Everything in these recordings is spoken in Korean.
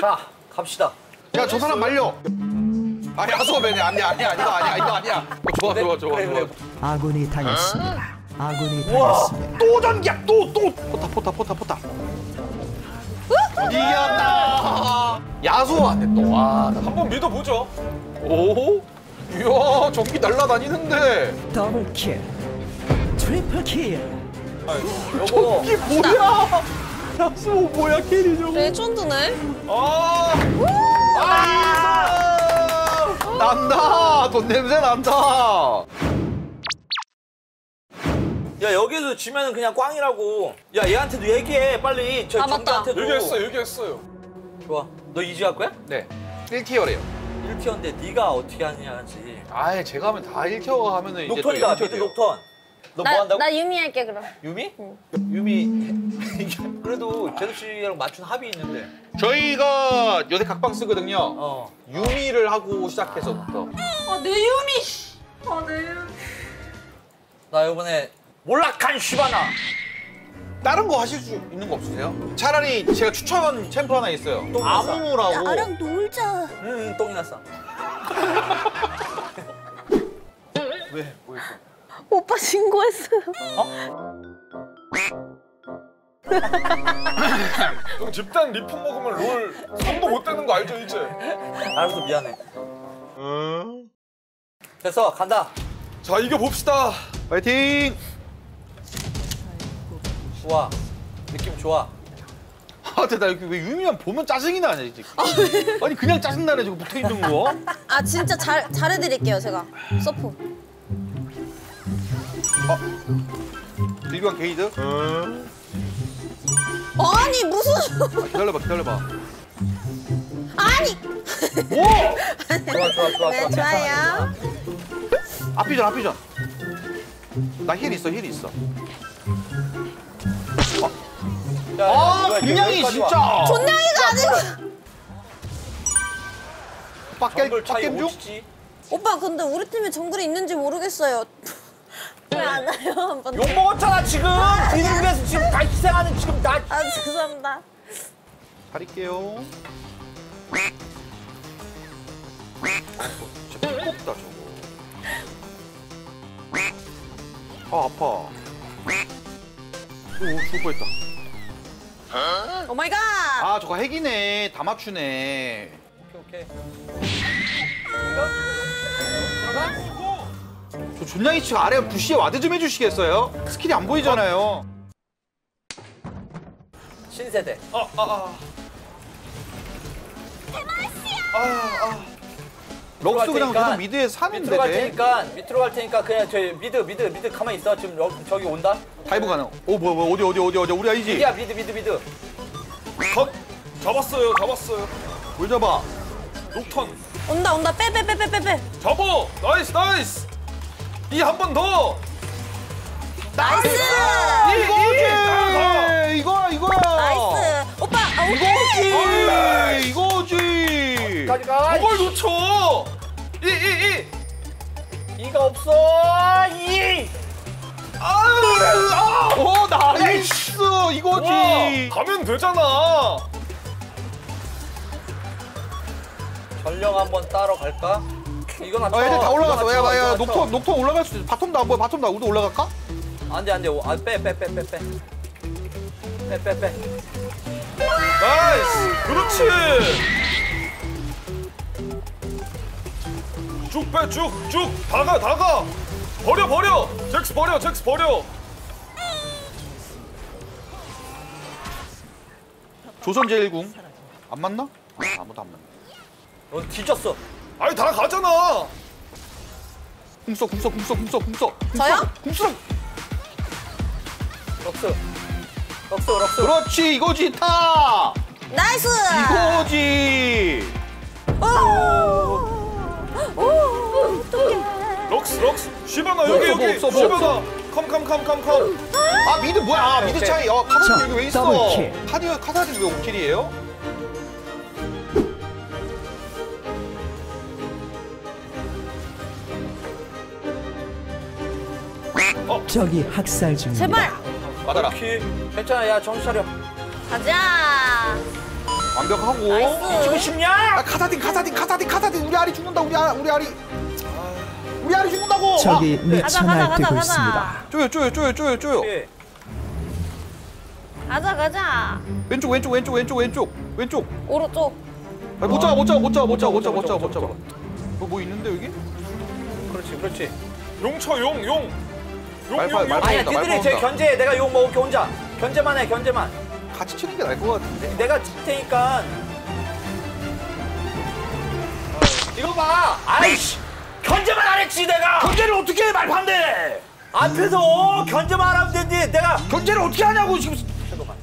자, 갑시다. 야, 저 사람 말려. 아니, 하소배네. 아니야. 좋아. 그래. 아군이 당했습니다. 우와, 또 전기야. 또. 포타. 이겼다. 야수한테 또. 아, 한번 믿어보죠. 오, 이야, 전기 날라다니는데. 더블킬, 트리플킬. 전기 뭐야? 야수 뭐야, 캐리죠? 레전드네. 아, 난다. 돈 냄새 난다. 야, 여기서 지면은 그냥 꽝이라고. 야, 얘한테도 얘기해 빨리. 저 정도한테도. 얘기했어요. 좋아. 너 이지 할 거야? 네. 1티어래요. 1티어인데 네가 어떻게 하냐지. 아예 제가 하면 다 1티어 하면은 이제 녹턴이다. 밑에 녹턴. 너 뭐 한다고? 나 유미 할게 그럼. 유미? 응. 유미. 그래도 제수 씨랑 맞춘 합이 있는데. 저희가 요새 각방 쓰거든요. 유미를 하고 시작해서부터. 내 유미. 내 유미. 나 이번에 몰락한 슈바나. 다른 거 하실 수 있는 거 없으세요? 차라리 제가 추천한 챔프 하나 있어요. 아무무라고. 나랑 놀자. 응, 똥이 났어. 왜? 뭐 했어? 오빠 신고했어요. 어? 그럼 집단 리폰 먹으면 롤 손도 못 대는 거 알죠 이제? 알아서 미안해. 됐어, 간다. 자, 이겨봅시다. 파이팅! 좋아, 느낌 좋아. 아, 나 여기 왜 유미만 보면 짜증이 나냐 지금? 아니 그냥 짜증 나네 지금 붙어 있는 거. 아, 진짜 잘해드릴게요 제가. 서포. 일관 게이드? 아니 무슨? 아, 기다려봐. 아니. 오! 좋아. 네, 좋아요. 앞비전. 나 힐 있어. 아, 분량이 진짜. 존량이가 아니고. 빡겜 중? 오빠 근데 우리 팀에 정글이 있는지 모르겠어요. 왜 안 와요? 욕 먹었잖아 지금! 비는 데서 지금 다 희생하는 지금 나. 아, 죄송합니다. 가릴게요. 진짜 삐걱다 저거. 아, 아파. 오, 죽을 뻔했다. 오 마이 갓! 아, 저거 핵이네. 다 맞추네. 오케이. 저 존량이 치 아래 부시에 와드 좀 해주시겠어요? 스킬이 안 보이잖아요. 신세대. 럭스 그냥 계속 미드에 사는데. 밑으로 갈 테니까 그냥 저 미드 가만히 있어. 지금 저기 온다. 다이브 가능. 오, 뭐야 어디 우리 아이지? 미드야, 미드. 컷. 잡았어요. 뭘 잡아? 녹턴. 온다. 빼. 잡어. 나이스. 이 한 번 더! 나이스! 이거야! 나이스! 오빠! 이거지! 저걸 놓쳐! 이가 없어! 아! 오, 나이스! 이거지! 가면 되잖아! 전령 한번 따러 갈까? 이건 안 애들 다 올라갔어. 야, 녹턴 올라갈 수 있어. 바텀도 안 보여. 우리도 올라갈까? 안 돼. 아, 빼. 나이스! 그렇지! 쭉 빼, 쭉! 다가! 버려! 잭스 버려! 조선제1궁. 안 맞나? 아무도 안 맞나. 넌 뒤졌어. 아니 다 가잖아. 궁서. 저요? 궁서. 럭스. 그렇지, 이거지 타. 나이스. 이거지. 오. 어떡해. 럭스. 슈바나 여기. 슈바나. 컴. 아, 미드 뭐야? 아, 미드 오케이. 차이. 아, 카사딘 여기 왜 있어? 카사딘 왜 5킬이에요? 저기 학살 중이야. 제발! 맞아라. 오케이. 괜찮아, 야, 정신 차려. 가자! 완벽하고. 뒤지고 싶냐? 아, 카사딘. 우리 아리 죽는다. 우리 아리. 우리 아리 죽는다고. 저기 미쳐 날뛰고 있습니다. 쪼요. 네. 가자. 왼쪽. 오른쪽. 아, 못 잡아. 뭐 있는데 여기? 그렇지. 용 쳐. 용. 아니야, 니들이 제 견제해. 내가 용 먹을게 혼자. 견제만 해. 같이 치는 게 나을 것 같은데. 내가 칠 테니까. 이거 봐. 아이씨. 견제만 안 했지 내가. 견제를 어떻게 해 말판데. 앞에서 견제만 하면 되지. 내가 견제를 어떻게 하냐고 지금. 잠깐만.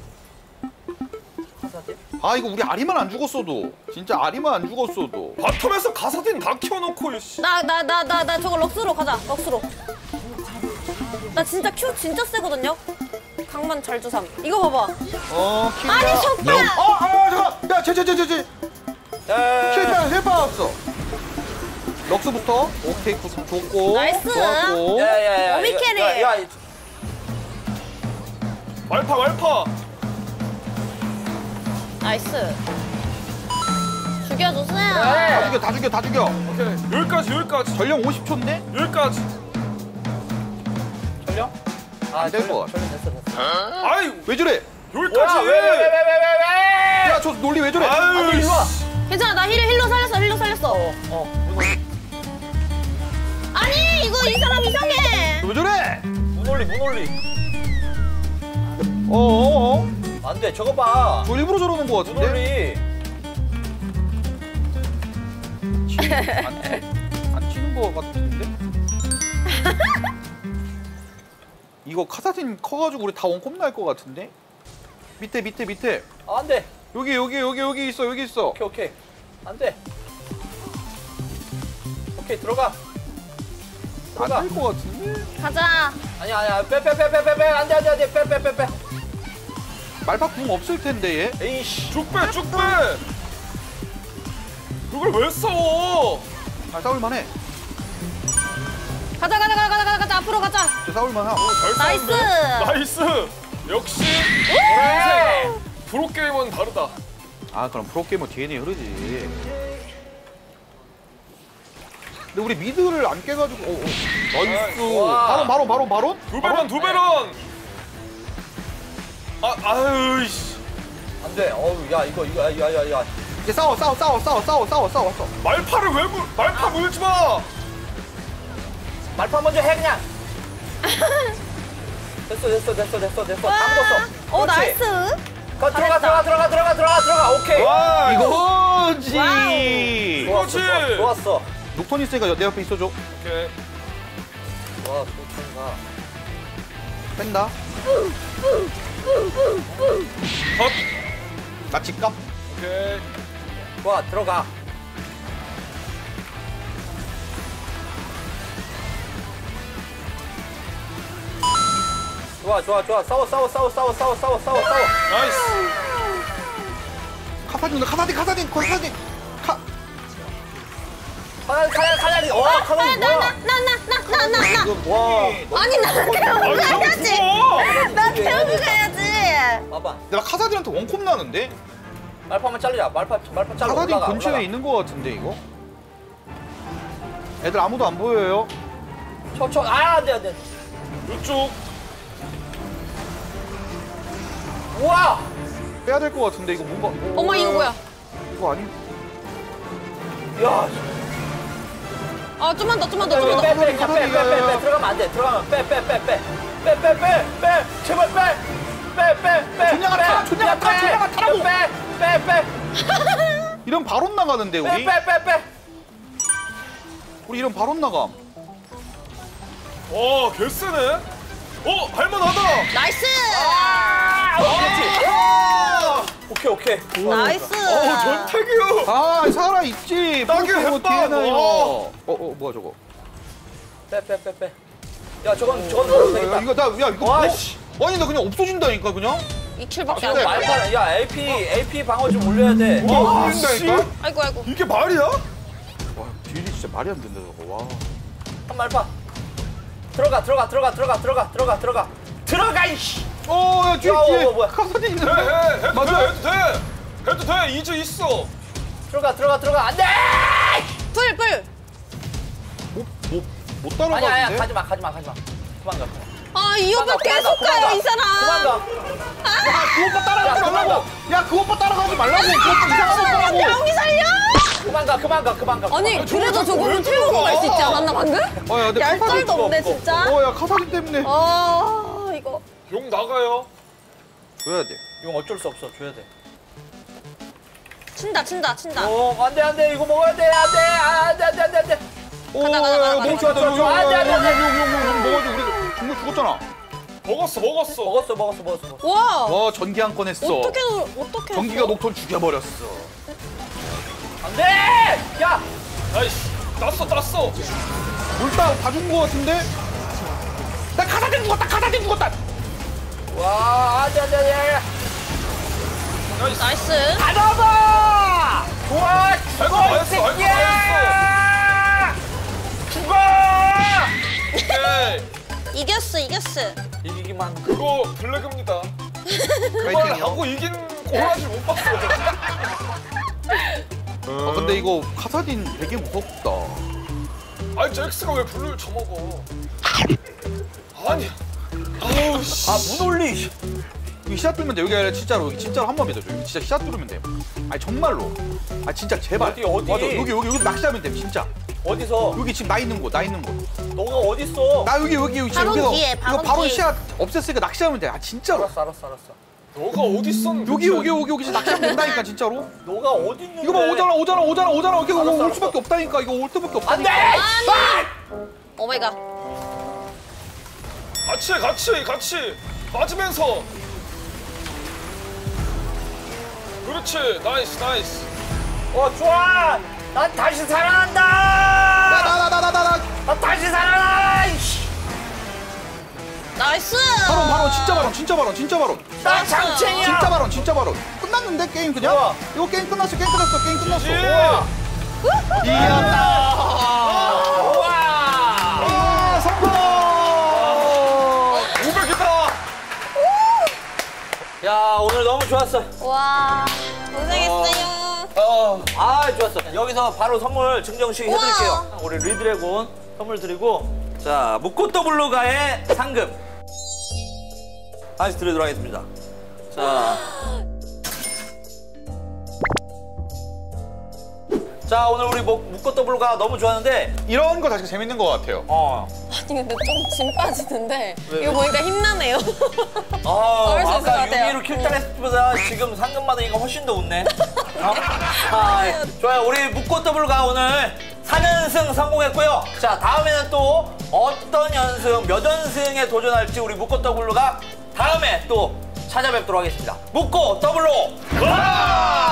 아 이거 우리 아리만 안 죽었어도 바텀에서 가사딘 다 키워놓고 나 저거 럭스로 가자. 나 진짜 큐 진짜 세거든요. 강만 잘 주삼. 이거 봐봐. 키우다. 아니 셔파. 잠깐. 야 쟤. 킬파 왔어. 럭스부터. 오케이 구슬 좋고. 나이스. 좋았고. 야야야. 오미캐리. 야. 말파. 나이스. 죽여주세요. 네. 다 죽여. 오케이. 여기까지. 전령 50초인데? 여기까지. 전령? 아, 될 거. 전령 됐어. 아이, 왜 저래? 여기까지. 왜? 야, 저 논리 왜 저래? 아유, 일로 와. 괜찮아, 나 힐러 살렸어. 아니, 이거 이 사람 이상해. 왜 저래? 무논리. 안 돼, 저거 봐. 저 일부러 저러는 거 같은데? 안 치는 거 같은데? 이거 카사딘 커가지고 우리 다 원컵 날 거 같은데? 밑에. 아, 안 돼. 여기 있어. 오케이. 안 돼. 오케이, 들어가. 안 될 거 같은데? 가자. 아니야. 빼. 안 돼. 빼. 말박 궁 없을 텐데 얘. 에이씨. 쭉 빼. 그걸 왜 싸워? 아 싸울만해. 가자. 앞으로 가자. 싸울만해. 나이스. 역시. 프로 게이머는 다르다. 아 그럼 프로 게이머 DNA 흐르지. 근데 우리 미드를 안 깨가지고. 나이스. 바로. 두 배런. 아유씨. 안 돼. 야, 이거. 이제 싸워. 말파 물지 마. 말파 먼저 해 그냥. 됐어. 다 묻었어. 나이스. 들어가. 오케이. 와, 이거지. 좋았어. 녹턴 있으니까 내 옆에 있어 줘. 오케이. 와, 녹턴가. 뺀다. 나 집값? 오케이. 좋아, 들어가. 좋아. 싸워. 나이스. 카사딘. 와, 카사딘 뭐야? 나. 아니 나 태우고 가야지. 봐봐. 내가 카사딘한테 원콤 나는데? 말파만 잘리자. 말파 잘라. 카사딘 근처에 있는 거 같은데 이거? 애들 아무도 안 보여요. 쳐. 아, 안 돼. 이쪽. 우와. 빼야 될 거 같은데 이거 뭔가. 엄마 이거 뭐야? 이거 아니? 야. 아 좀만 더. 빼. 들어가면 안 돼. 들어가면 빼. 제발 빼. 존나 같아. 빼. 이런 바론 나가는데 우리. 빼. 우리 이런 바론 나감. 와, 개쎄네. 할만하다. 나이스. 오케이. 나이스. 전태규. 아, 살아 있지. 딱이야, 했다. 뭐야 저거? 빼. 야, 저건 되겠다. 이거 이거. 아니 나 그냥 없어진다니까 그냥. 이 킬밖에 안 돼. 야, AP 방어 좀 올려야 돼. 와, 없어진다니까? 아이고. 이게 말이야? 와, 딜이 진짜 말이 안 된다 저거. 와. 한 말파. 들어가. 들어가 이씨. 야, 뒤에. 카사딘 있는데. 맞아. 돼. 그래도 돼! 2주 있어! 들어가! 안 돼! 불! 못 따라가는데? 아니야, 가지마. 그만 가. 아, 이 오빠 계속 가요, 이 사람! 그만 가! 아, 그 오빠 따라가지 말라고! 야, 그 오빠 따라가지 말라고! 그 오빠 이상한 거 하고! 경기 살려! 그만 가. 아니, 그래도 저거는 틀고 갈 수 있지 않았나, 방금? 야, 얄짤도 없네, 진짜. 야, 카사딘 때문에. 아, 이거. 용 나가요. 줘야 돼. 용 어쩔 수 없어, 줘야 돼. 친다. 안 돼. 이거 먹어야 돼. 안 돼. 오, 너무 좋아. 안 돼. 먹어야지. 우리 동물 죽었잖아. 먹었어. 와, 전기 한 건 했어. 어떻게 전기가 녹톤 죽여버렸어. 안 돼! 야! 아이씨, 땄어. 물다 다 죽은 거 같은데? 나 카사딘 죽었다! 와, 안 돼. 나이스. 가져봐! 우와! 아이고, 맞았어! 죽어! 오케이. 이겼어. 이기기만. 그거 블랙입니다. 그걸 하고 이긴 고라질 못 봤어요. 아, 근데 이거 카사딘 되게 무섭다. 아니, 잭스가 왜 블루를 쳐먹어? 아니. 아우, 씨. 아, 무놀리. 여기 시작 뚫으면 돼. 여기 아니라 진짜로 한 번 믿어줘. 여기 진짜 시작 뚫으면 돼. 아니 정말로. 아 진짜 제발. 어디? 맞아. 여기 낚시하면 돼. 진짜. 어디서? 여기 지금 나 있는 곳. 너가 어디 있어? 나 여기 진짜 여기서. 바로 시작 없앴으니까 낚시하면 돼. 아 진짜로. 알았어. 너가 어디 있었는데? 여기 낚시하면 된다니까 진짜로. 너가 어디 있는데? 이거 봐 오잖아. 이거 올 수밖에 없다니까. 이거 올 수밖에 없다니까. 안 돼! 오 마이 갓. 같이 맞으면서. 그렇지, 나이스. 좋아! 난 다시 살아난다! 나 다시 살아나! 나이스! 진짜 발언. 나 장첸이야! 진짜 발언. 끝났는데, 게임 그냥? 우와. 이거 게임 끝났어. 이겼다! 우와! 성공! 500이다! 야, 오늘 너무 좋았어. 와, 고생했어요. 좋았어. 여기서 바로 선물 증정식 해드릴게요. 우리 리드래곤 선물 드리고, 자, 무코 더블로가의 상금 다시 드리도록 하겠습니다. 자, 오늘 우리 무코 더블로가 너무 좋았는데 이런 거 다시 재밌는 것 같아요. 아니 근데 좀 짐 빠지는데 이거 보니까 힘나네요. 아까 유미로 킬당했으면서 지금 상금 받으니까 훨씬 더 웃네. 좋아요. 우리 묵고 더블가 오늘 4연승 성공했고요. 자, 다음에는 또 어떤 연승, 몇 연승에 도전할지 우리 묵고 더블가 다음에 또 찾아뵙도록 하겠습니다. 묵고 더블로 가!